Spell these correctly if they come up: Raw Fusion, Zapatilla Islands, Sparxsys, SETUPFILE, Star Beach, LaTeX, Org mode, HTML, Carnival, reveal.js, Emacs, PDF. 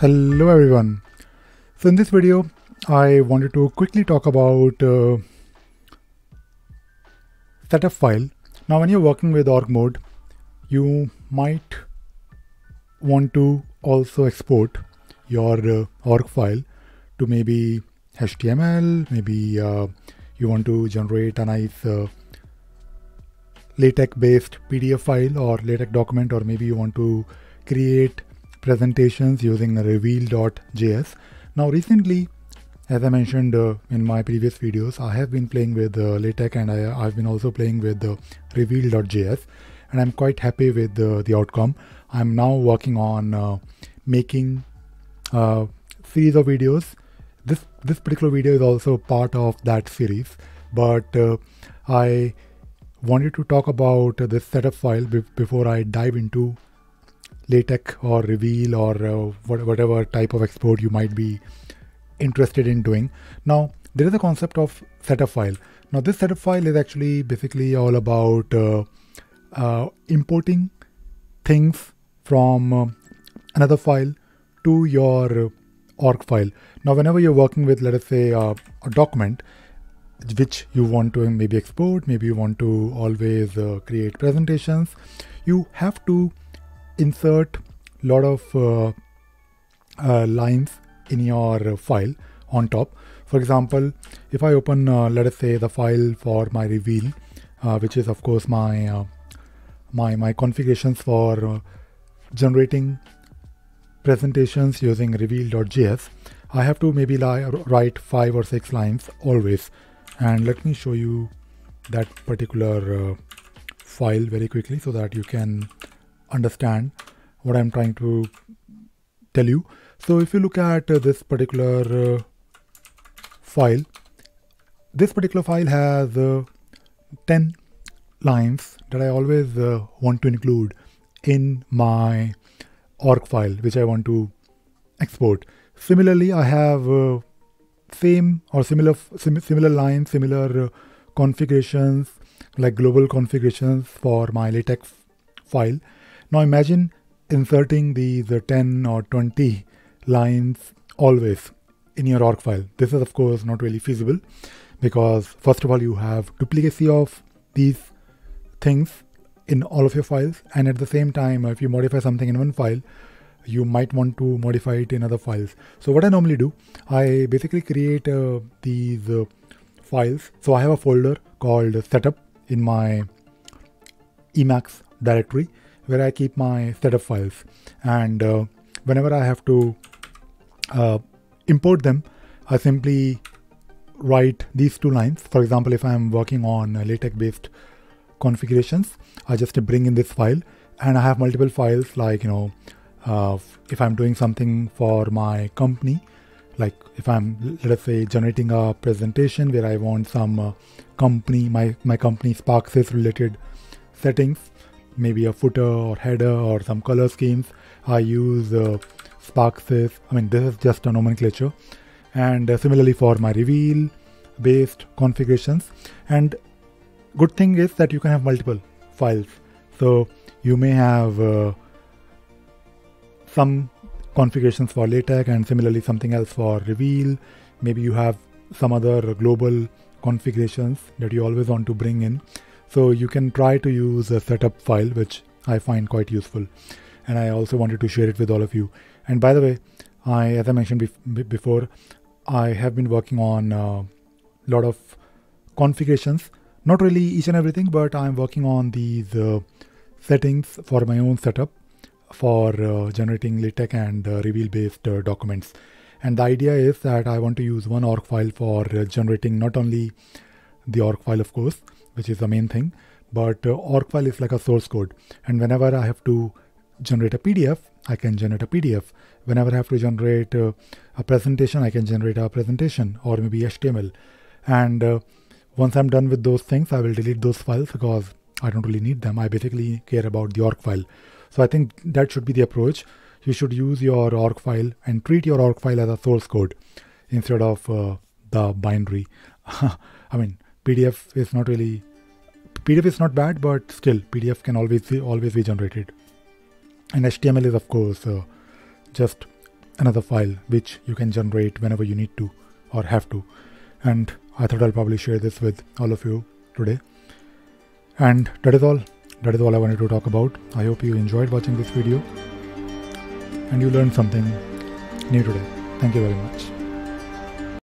Hello everyone. So in this video, I wanted to quickly talk about setup file. Now, when you're working with org mode, you might want to also export your org file to maybe HTML, maybe you want to generate a nice LaTeX based PDF file or LaTeX document, or maybe you want to create presentations using the reveal.js. Now recently, as I mentioned in my previous videos, I have been playing with LaTeX and I've been also playing with the reveal.js, and I'm quite happy with the outcome. I'm now working on making a series of videos. This particular video is also part of that series, but I wanted to talk about this setup file before I dive into LaTeX or reveal or whatever type of export you might be interested in doing. Now, there is a concept of setup file. Now, this setup file is actually basically all about importing things from another file to your org file. Now, whenever you're working with, let us say, a document which you want to maybe export, maybe you want to always create presentations, you have to insert a lot of lines in your file on top. For example, if I open, let us say, the file for my reveal, which is of course my my configurations for generating presentations using reveal.js, I have to maybe write 5 or 6 lines always. And let me show you that particular file very quickly so that you can understand what I'm trying to tell you. So if you look at this particular file, this particular file has 10 lines that I always want to include in my org file, which I want to export. Similarly, I have same or similar lines, similar configurations, like global configurations for my LaTeX file. Now imagine inserting these 10 or 20 lines always in your org file. This is of course not really feasible because first of all, you have duplicacy of these things in all of your files. And at the same time, if you modify something in one file, you might want to modify it in other files. So what I normally do, I basically create these files. So I have a folder called setup in my Emacs directory, where I keep my setup files, and whenever I have to import them, I simply write these 2 lines. For example, if I'm working on LaTeX based configurations, I just bring in this file, and I have multiple files, like, you know, if I'm doing something for my company, like if I'm, let us say, generating a presentation where I want some company, my company Sparxsys related settings, maybe a footer or header or some color schemes, I use Sparxsys. I mean, this is just a nomenclature. And similarly for my reveal based configurations. And good thing is that you can have multiple files. So you may have some configurations for LaTeX and similarly something else for reveal. Maybe you have some other global configurations that you always want to bring in. So you can try to use a setup file, which I find quite useful. And I also wanted to share it with all of you. And by the way, as I mentioned before, I have been working on a lot of configurations, not really each and everything, but I'm working on these settings for my own setup for generating LaTeX and reveal based documents. And the idea is that I want to use one org file for generating not only the org file, of course, which is the main thing, but org file is like a source code. And whenever I have to generate a PDF, I can generate a PDF. Whenever I have to generate a presentation, I can generate a presentation or maybe HTML. And once I'm done with those things, I will delete those files because I don't really need them. I basically care about the org file. So I think that should be the approach. You should use your org file and treat your org file as a source code instead of the binary. I mean, PDF is not bad, but still PDF can always be generated. And HTML is, of course, just another file which you can generate whenever you need to or have to. And I thought I'll probably share this with all of you today. And that is all. That is all I wanted to talk about. I hope you enjoyed watching this video and you learned something new today. Thank you very much.